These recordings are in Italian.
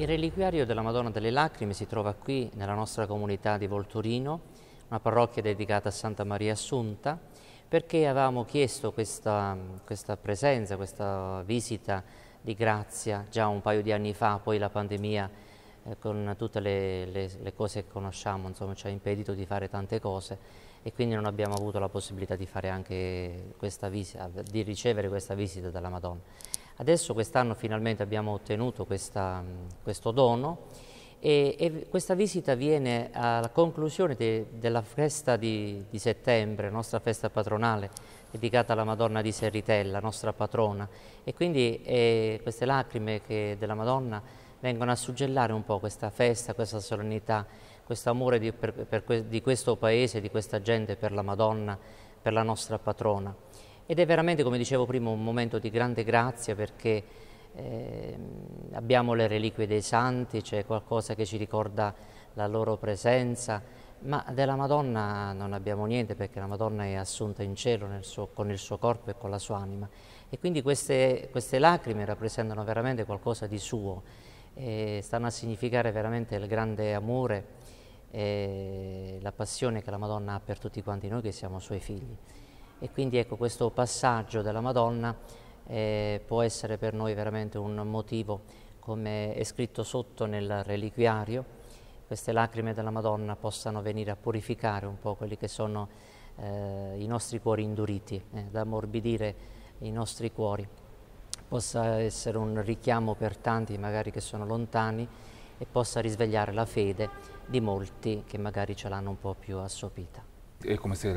Il reliquiario della Madonna delle Lacrime si trova qui nella nostra comunità di Volturino, una parrocchia dedicata a Santa Maria Assunta, perché avevamo chiesto questa presenza, questa visita di grazia già un paio di anni fa. Poi la pandemia con tutte le cose che conosciamo, insomma, ci ha impedito di fare tante cose e quindi non abbiamo avuto la possibilità di fare anche questa visita, di ricevere questa visita dalla Madonna. Adesso quest'anno finalmente abbiamo ottenuto questo dono e questa visita viene alla conclusione della festa di settembre, nostra festa patronale dedicata alla Madonna di Serritella, nostra patrona, e quindi queste lacrime della Madonna vengono a suggellare un po' questa festa, questa solennità, questo amore di questo paese, di questa gente per la Madonna, per la nostra patrona. Ed è veramente, come dicevo prima, un momento di grande grazia perché abbiamo le reliquie dei santi, c'è qualcosa che ci ricorda la loro presenza, ma della Madonna non abbiamo niente perché la Madonna è assunta in cielo con il suo corpo e con la sua anima. E quindi queste lacrime rappresentano veramente qualcosa di suo, stanno a significare veramente il grande amore e la passione che la Madonna ha per tutti quanti noi che siamo suoi figli. E quindi ecco, questo passaggio della Madonna può essere per noi veramente un motivo, come è scritto sotto nel reliquiario, queste lacrime della Madonna possano venire a purificare un po' quelli che sono i nostri cuori induriti, ad ammorbidire i nostri cuori. Possa essere un richiamo per tanti magari che sono lontani e possa risvegliare la fede di molti che magari ce l'hanno un po' più assopita. È come se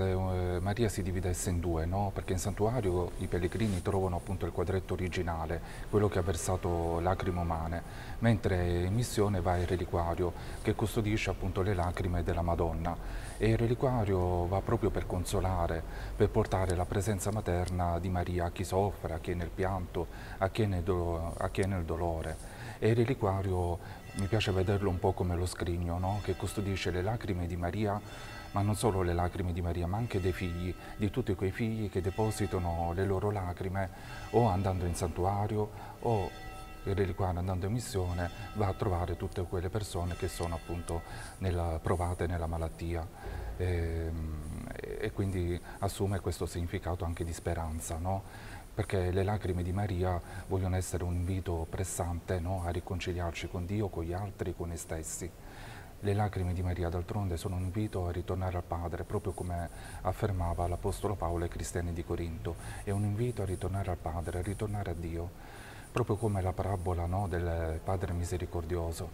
Maria si dividesse in due, no? Perché in santuario i pellegrini trovano appunto il quadretto originale, quello che ha versato lacrime umane, mentre in missione va il reliquiario che custodisce appunto le lacrime della Madonna, e il reliquiario va proprio per consolare, per portare la presenza materna di Maria a chi soffre, a chi è nel pianto, a chi è nel dolore. E il reliquiario mi piace vederlo un po' come lo scrigno, no? Che custodisce le lacrime di Maria, ma non solo le lacrime di Maria, ma anche dei figli, di tutti quei figli che depositano le loro lacrime o andando in santuario o il reliquiario andando in missione va a trovare tutte quelle persone che sono appunto provate nella malattia e quindi assume questo significato anche di speranza, no? Perché le lacrime di Maria vogliono essere un invito pressante, no? A riconciliarci con Dio, con gli altri, con noi stessi. Le lacrime di Maria, d'altronde, sono un invito a ritornare al Padre, proprio come affermava l'Apostolo Paolo ai cristiani di Corinto. È un invito a ritornare al Padre, a ritornare a Dio, proprio come la parabola, no, del Padre misericordioso,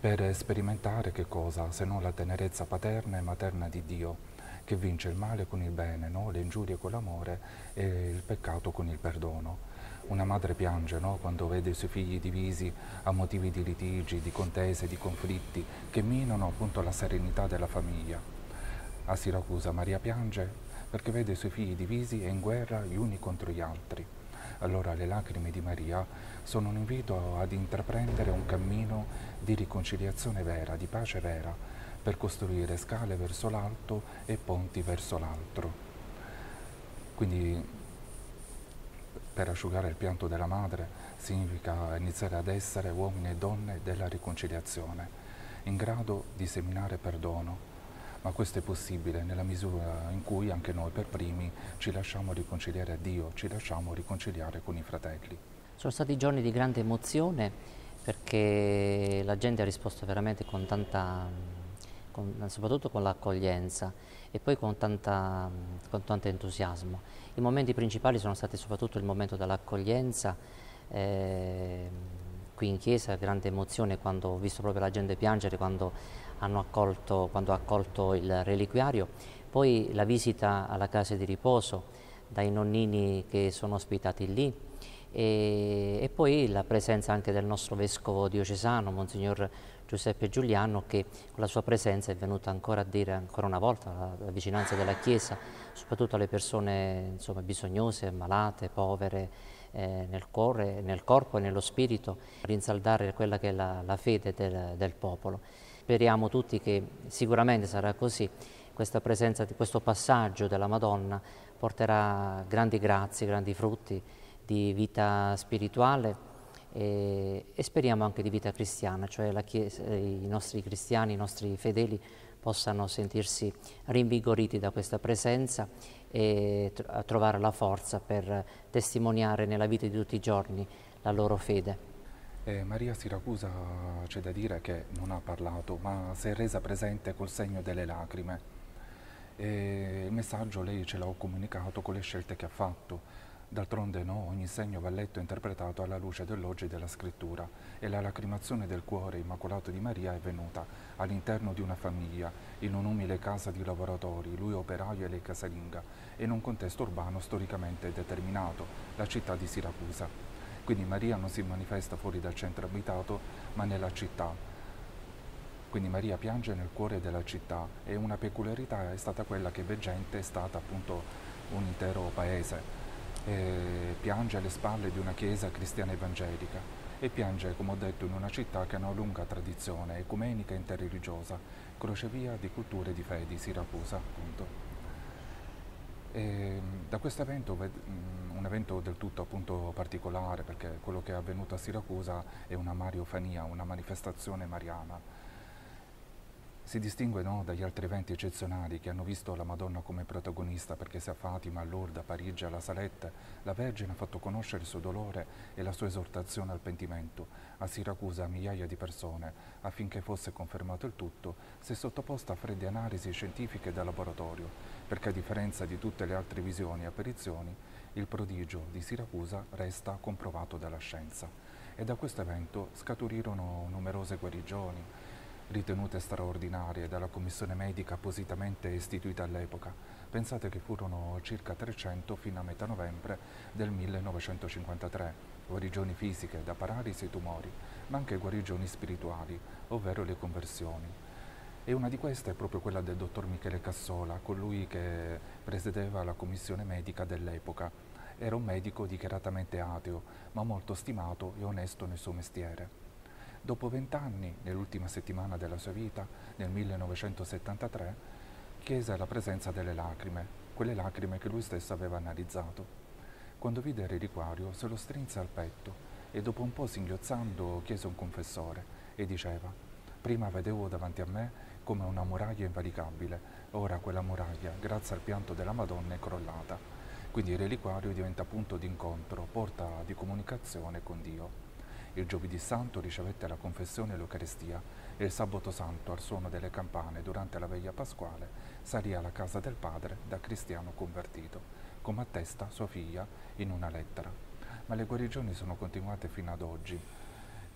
per sperimentare che cosa, se non la tenerezza paterna e materna di Dio, che vince il male con il bene, no? Le ingiurie con l'amore e il peccato con il perdono. Una madre piange, no? Quando vede i suoi figli divisi a motivi di litigi, di contese, di conflitti che minano appunto la serenità della famiglia. A Siracusa Maria piange perché vede i suoi figli divisi e in guerra gli uni contro gli altri. Allora le lacrime di Maria sono un invito ad intraprendere un cammino di riconciliazione vera, di pace vera, per costruire scale verso l'alto e ponti verso l'altro. Quindi, per asciugare il pianto della madre significa iniziare ad essere uomini e donne della riconciliazione, in grado di seminare perdono. Ma questo è possibile nella misura in cui anche noi per primi ci lasciamo riconciliare a Dio, ci lasciamo riconciliare con i fratelli. Sono stati giorni di grande emozione perché la gente ha risposto veramente con soprattutto con l'accoglienza e poi con tanto entusiasmo. I momenti principali sono stati soprattutto il momento dell'accoglienza, qui in chiesa, grande emozione quando ho visto proprio la gente piangere quando ha accolto il reliquiario, poi la visita alla casa di riposo dai nonnini che sono ospitati lì e poi la presenza anche del nostro vescovo diocesano, Monsignor Giuseppe Giuliano, che con la sua presenza è venuto ancora a dire ancora una volta la vicinanza della Chiesa, soprattutto alle persone, insomma, bisognose, malate, povere, nel cuore, nel corpo e nello spirito, per rinsaldare quella che è la fede del popolo. Speriamo tutti che sicuramente sarà così, questa presenza, questo passaggio della Madonna porterà grandi grazie, grandi frutti di vita spirituale e speriamo anche di vita cristiana, cioè la Chiesa, i nostri cristiani, i nostri fedeli possano sentirsi rinvigoriti da questa presenza e trovare la forza per testimoniare nella vita di tutti i giorni la loro fede. Maria Siracusa, c'è da dire che non ha parlato, ma si è resa presente col segno delle lacrime. E il messaggio lei ce l'ha comunicato con le scelte che ha fatto. D'altronde no, ogni segno va letto e interpretato alla luce dell'oggi della scrittura, e la lacrimazione del cuore immacolato di Maria è venuta all'interno di una famiglia, in un'umile casa di lavoratori, lui operaio e lei casalinga, in un contesto urbano storicamente determinato, la città di Siracusa. Quindi Maria non si manifesta fuori dal centro abitato, ma nella città. Quindi Maria piange nel cuore della città, e una peculiarità è stata quella che veggente è stata appunto un intero paese. E piange alle spalle di una chiesa cristiana evangelica, e piange, come ho detto, in una città che ha una lunga tradizione ecumenica e interreligiosa, crocevia di culture e di fedi, Siracusa appunto. E da questo evento, un evento del tutto appunto particolare, perché quello che è avvenuto a Siracusa è una mariofania, una manifestazione mariana, si distingue no, dagli altri eventi eccezionali che hanno visto la Madonna come protagonista, perché se a Fatima, a Lourdes, a Parigi, alla Salette, la Vergine ha fatto conoscere il suo dolore e la sua esortazione al pentimento, a Siracusa a migliaia di persone, affinché fosse confermato il tutto, si è sottoposta a fredde analisi scientifiche da laboratorio, perché a differenza di tutte le altre visioni e apparizioni, il prodigio di Siracusa resta comprovato dalla scienza. E da questo evento scaturirono numerose guarigioni, ritenute straordinarie dalla commissione medica appositamente istituita all'epoca. Pensate che furono circa 300 fino a metà novembre del 1953, guarigioni fisiche da paralisi e tumori, ma anche guarigioni spirituali, ovvero le conversioni. E una di queste è proprio quella del dottor Michele Cassola, colui che presiedeva la commissione medica dell'epoca. Era un medico dichiaratamente ateo, ma molto stimato e onesto nel suo mestiere. Dopo 20 anni, nell'ultima settimana della sua vita, nel 1973, chiese la presenza delle lacrime, quelle lacrime che lui stesso aveva analizzato. Quando vide il reliquario, se lo strinse al petto e dopo un po' singhiozzando chiese un confessore e diceva: «Prima vedevo davanti a me come una muraglia invalicabile, ora quella muraglia, grazie al pianto della Madonna, è crollata». Quindi il reliquario diventa punto d'incontro, porta di comunicazione con Dio. Il giovedì santo ricevette la confessione e l'Eucaristia, e il sabato santo, al suono delle campane durante la veglia pasquale, salì alla casa del padre da cristiano convertito, come attesta sua figlia in una lettera. Ma le guarigioni sono continuate fino ad oggi.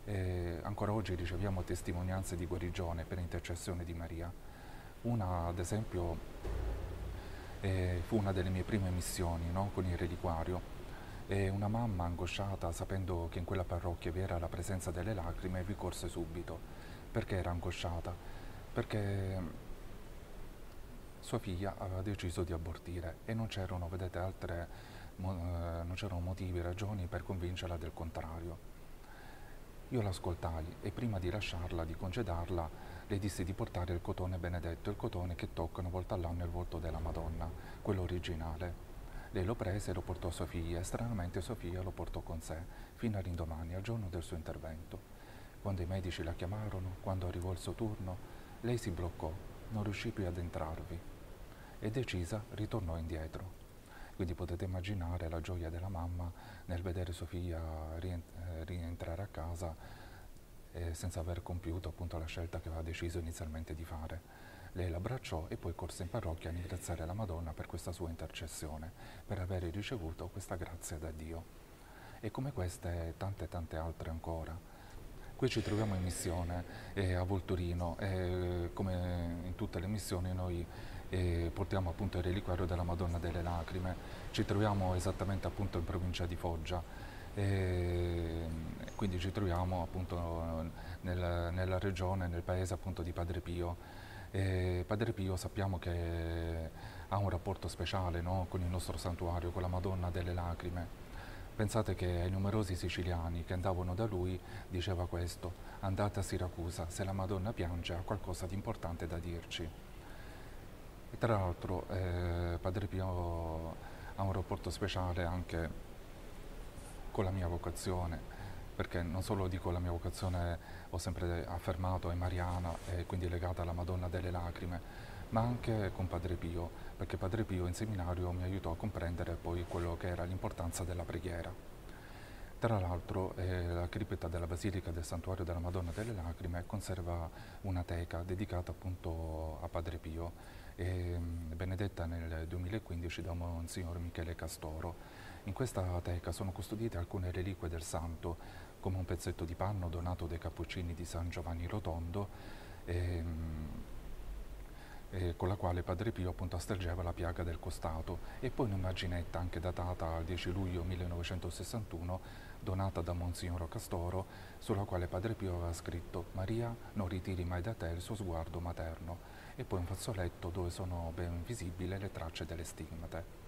E ancora oggi riceviamo testimonianze di guarigione per intercessione di Maria. Una, ad esempio, fu una delle mie prime missioni, no? Con il reliquario. E una mamma, angosciata, sapendo che in quella parrocchia vi era la presenza delle lacrime, vi corse subito. Perché era angosciata? Perché sua figlia aveva deciso di abortire e non c'erano, vedete, non c'erano motivi, ragioni per convincerla del contrario. Io l'ascoltai e prima di lasciarla, di congedarla, le dissi di portare il cotone benedetto, il cotone che tocca una volta all'anno il volto della Madonna, quello originale. Lei lo prese e lo portò a sua figlia, e stranamente sua figlia lo portò con sé, fino all'indomani, al giorno del suo intervento. Quando i medici la chiamarono, quando arrivò il suo turno, lei si bloccò, non riuscì più ad entrarvi, e decisa ritornò indietro. Quindi potete immaginare la gioia della mamma nel vedere sua figlia rientrare a casa senza aver compiuto appunto la scelta che aveva deciso inizialmente di fare. Lei l'abbracciò e poi corse in parrocchia a ringraziare la Madonna per questa sua intercessione, per aver ricevuto questa grazia da Dio. E come queste, tante altre ancora. Qui ci troviamo in missione a Volturino, e come in tutte le missioni noi portiamo appunto il reliquario della Madonna delle Lacrime. Ci troviamo esattamente appunto in provincia di Foggia, quindi ci troviamo appunto nella regione, nel paese appunto di Padre Pio. E Padre Pio sappiamo che ha un rapporto speciale, no? Con il nostro santuario, con la Madonna delle Lacrime. Pensate che ai numerosi siciliani che andavano da lui diceva questo: andate a Siracusa, se la Madonna piange ha qualcosa di importante da dirci. E tra l'altro Padre Pio ha un rapporto speciale anche con la mia vocazione. perché non solo dico la mia vocazione, ho sempre affermato, è mariana e quindi legata alla Madonna delle Lacrime, ma anche con Padre Pio, perché Padre Pio in seminario mi aiutò a comprendere poi quello che era l'importanza della preghiera. Tra l'altro la cripta della Basilica del Santuario della Madonna delle Lacrime conserva una teca dedicata appunto a Padre Pio, benedetta nel 2015 da Monsignor Michele Castoro. In questa teca sono custodite alcune reliquie del santo, come un pezzetto di panno donato dai cappuccini di San Giovanni Rotondo, con la quale Padre Pio appunto aspergeva la piaga del costato, e poi un'immaginetta anche datata al 10 luglio 1961 donata da Monsignor Castoro, sulla quale Padre Pio aveva scritto «Maria, non ritiri mai da te il suo sguardo materno», e poi un fazzoletto dove sono ben visibili le tracce delle stigmate.